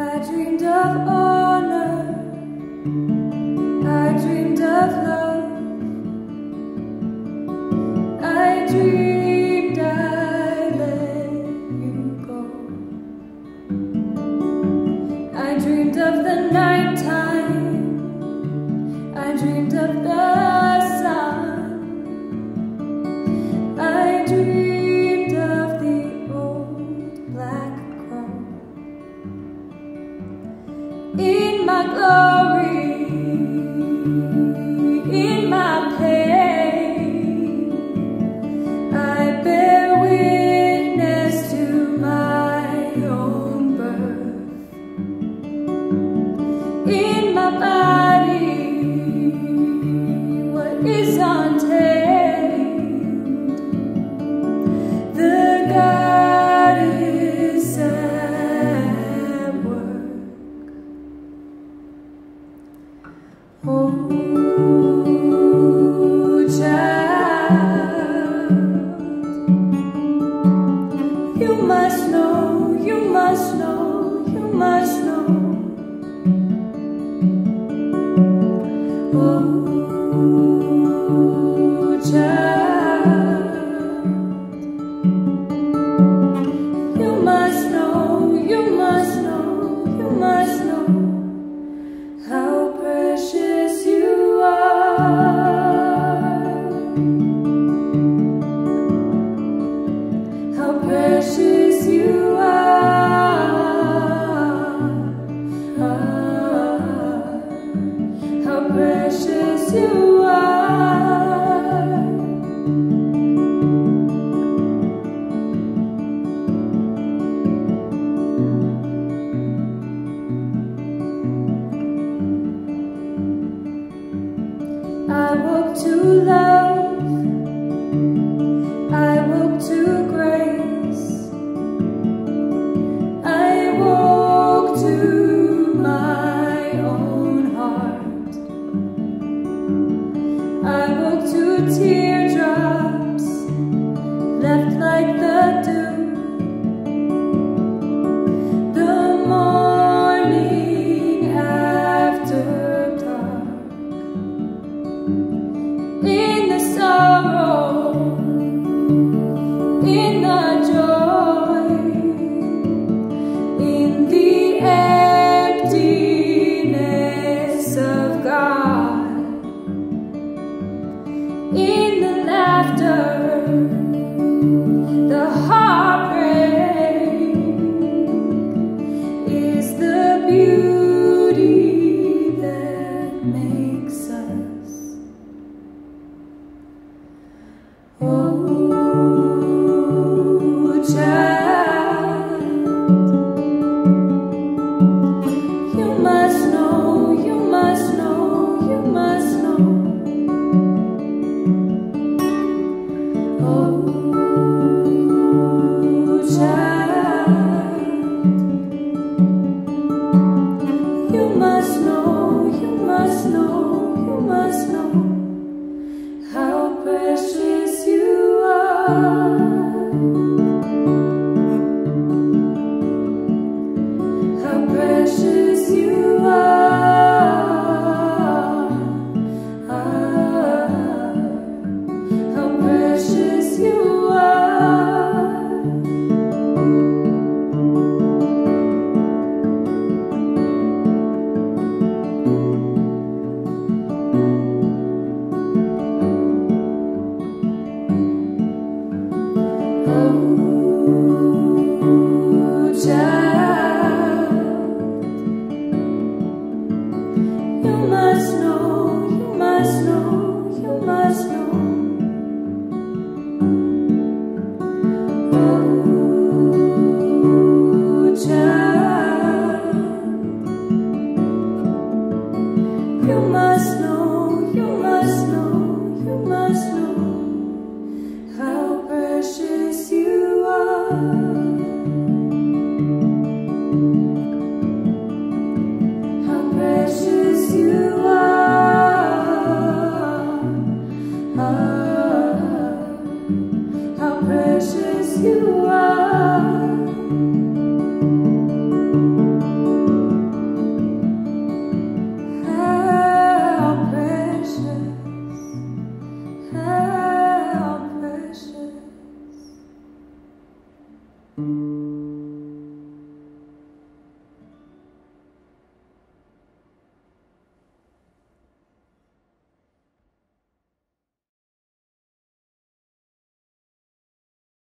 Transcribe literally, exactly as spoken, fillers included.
I dreamed of honor, I dreamed of love, I dreamed I let you go. I dreamed of the night time, I dreamed of the sun, I dreamed in my glory, in my pain, I bear witness to my own birth. In my body, what is untamed, the God is at work. Oh, child, you must know, you must know, you must know. Oh, child, you must know, you must know, you must know. Precious you are. I woke to love, I woke to grace, I woke to my own heart, I woke to teardrops, left like the dew, the morning after dark, in the sorrow, in the joy. In the laughter, the heartbreak is the beauty that makes us. Oh, child.